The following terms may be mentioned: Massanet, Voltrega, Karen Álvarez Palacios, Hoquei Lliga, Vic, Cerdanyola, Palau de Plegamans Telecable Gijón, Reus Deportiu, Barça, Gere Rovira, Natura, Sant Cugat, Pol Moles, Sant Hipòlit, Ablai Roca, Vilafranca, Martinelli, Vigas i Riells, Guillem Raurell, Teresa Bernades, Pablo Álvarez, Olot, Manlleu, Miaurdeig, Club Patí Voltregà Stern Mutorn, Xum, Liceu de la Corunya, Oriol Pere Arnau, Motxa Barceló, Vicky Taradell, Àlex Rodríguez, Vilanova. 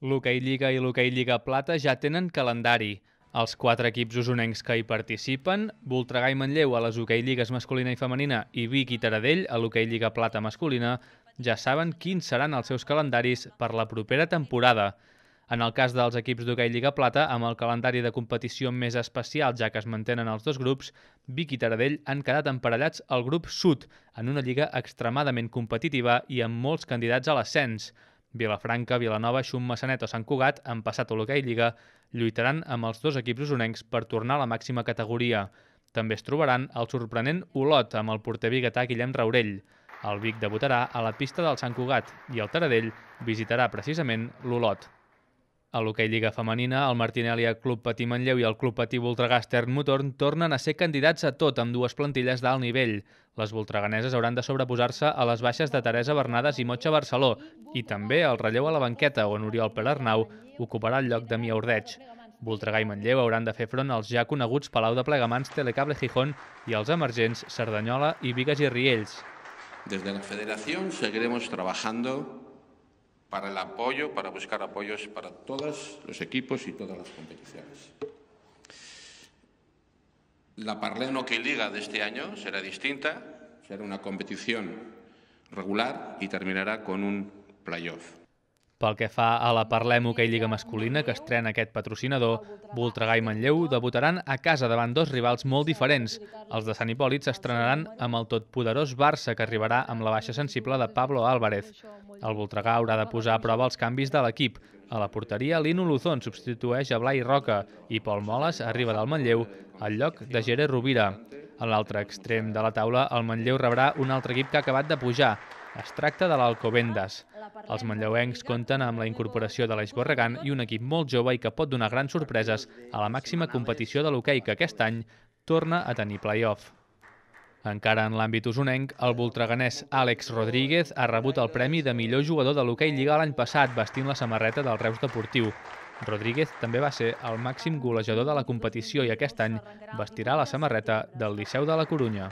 L'Hoquei Lliga i l'Hoquei Lliga Plata ja tenen calendari. Els quatre equips usonencs que hi participen, Voltregà i Manlleu a les Hoquei Lligues masculina i femenina i Vicky Taradell a l'Hoquei Lliga Plata masculina, ja saben quins seran els seus calendaris per la propera temporada. En el cas dels equips d'Hoquei Lliga Plata, amb el calendari de competició més especial, ja que es mantenen els dos grups, Vic i Taradell han quedat emparellats al grup sud, en una lliga extremadament competitiva i amb molts candidats a l'ascens. Vilafranca, Vilanova, Xum, Massanet o Sant Cugat han passat a l'Hoquei Lliga, lluitaran amb els dos equips usonencs per tornar a la màxima categoria. També es trobaran el sorprenent Olot amb el porter biguetà Guillem Raurell. El Vic debutarà a la pista del Sant Cugat i el Taradell visitarà precisament l'Olot. A l'Hoquei Lliga Femenina, el Martinelli a Club Patí Manlleu i el Club Patí Voltregà Stern Mutorn tornen a ser candidats a tot amb dues plantilles d'alt nivell. Les voltreganeses hauran de sobreposar-se a les baixes de Teresa Bernades i Motxa Barceló i també al relleu a la banqueta, on Oriol Pere Arnau ocuparà el lloc de Miaurdeig. Voltregà i Manlleu hauran de fer front als ja coneguts Palau de Plegamans Telecable Gijón i els emergents Cerdanyola i Vigas i Riells. Des de la Federació seguiremos trabajando para el apoyo, para buscar apoyos para todos los equipos y todas las competiciones. La Parleno que liga de este año será distinta, será una competición regular y terminará con un playoff. Pel que fa a la Parlem Hoquei Lliga Masculina, que estrena aquest patrocinador, Voltregà i Manlleu debutaran a casa davant dos rivals molt diferents. Els de Sant Hipòlit s'estrenaran amb el totpoderós Barça, que arribarà amb la baixa sensible de Pablo Álvarez. El Voltregà haurà de posar a prova els canvis de l'equip. A la porteria, l'Ino Luzón substitueix Ablai Roca i Pol Moles arriba del Manlleu al lloc de Gere Rovira. A l'altre extrem de la taula, el Manlleu rebrà un altre equip que ha acabat de pujar. Es tracta de l'Alcobendes. Els manlleuencs compten amb la incorporació de l'Eix Borregant i un equip molt jove i que pot donar grans sorpreses a la màxima competició de l'hoquei, que aquest any torna a tenir play-off. Encara en l'àmbit usonenc, el voltreganès Àlex Rodríguez ha rebut el premi de millor jugador de l'Hoquei Lliga l'any passat, vestint la samarreta del Reus Deportiu. Rodríguez també va ser el màxim golejador de la competició i aquest any vestirà la samarreta del Liceu de la Corunya.